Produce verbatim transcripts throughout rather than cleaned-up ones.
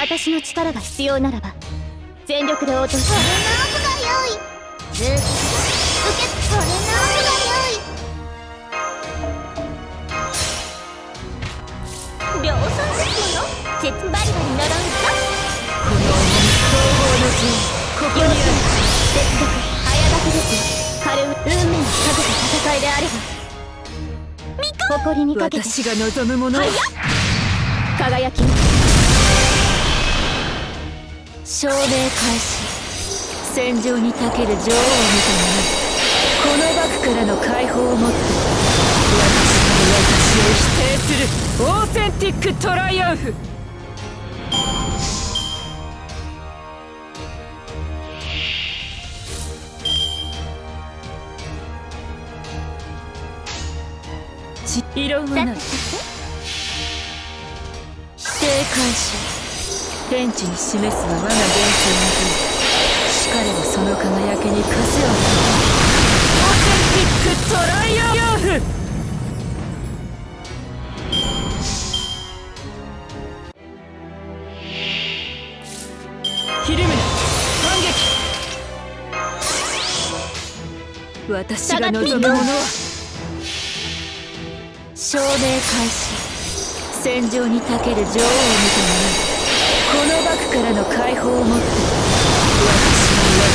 私の力が必要ならば全力で落として取れ直すがよい。ずっと取れ直すがよい。量産ですもの。絶バリバリ呪うぞ。この重み総合の陣、ここにある。哲学早学です。彼運命にかけた戦いであれば誇りにかけて私が望むものを輝き証明開始。戦場にたける女王みたいなこの幕からの解放をもって私が私を否定する。オーセンティックトライアンフ。異論はない。否定開始。天地に示すは我が原生の日、しかればその輝きに風を吹く。オーセンティックトライアンフ。ひるむな、反撃。私が望むものは証明開始。戦場にたける女王みたいなこの幕からの解放をもって私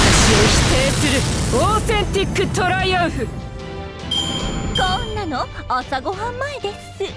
は私を否定する。オーセンティックトライアンフ。こんなの朝ごはん前です。